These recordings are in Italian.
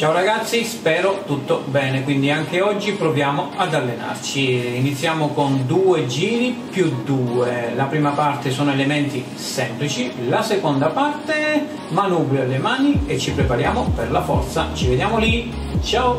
Ciao ragazzi, spero tutto bene, quindi anche oggi proviamo ad allenarci. Iniziamo con 2 giri più 2. La prima parte sono elementi semplici, la seconda parte manubrio alle mani e ci prepariamo per la forza. Ci vediamo lì, ciao!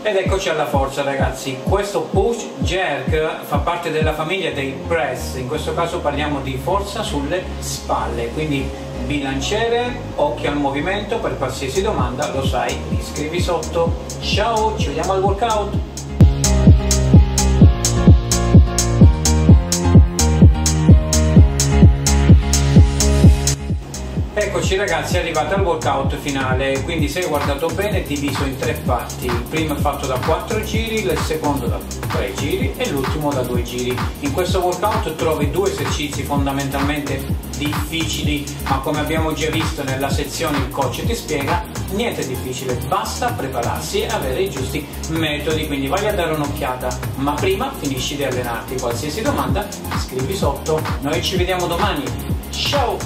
Ed eccoci alla forza ragazzi, questo push jerk fa parte della famiglia dei press, in questo caso parliamo di forza sulle spalle, quindi bilanciere, occhio al movimento, per qualsiasi domanda lo sai, mi scrivi sotto. Ciao, ci vediamo al workout! Eccoci ragazzi, arrivati al workout finale, quindi se hai guardato bene è diviso in 3 parti, il primo è fatto da 4 giri, il secondo da 3 giri e l'ultimo da 2 giri. In questo workout trovi 2 esercizi fondamentalmente difficili, ma come abbiamo già visto nella sezione il coach ti spiega, niente difficile, basta prepararsi e avere i giusti metodi, quindi vai a dare un'occhiata, ma prima finisci di allenarti, qualsiasi domanda scrivi sotto. Noi ci vediamo domani, ciao!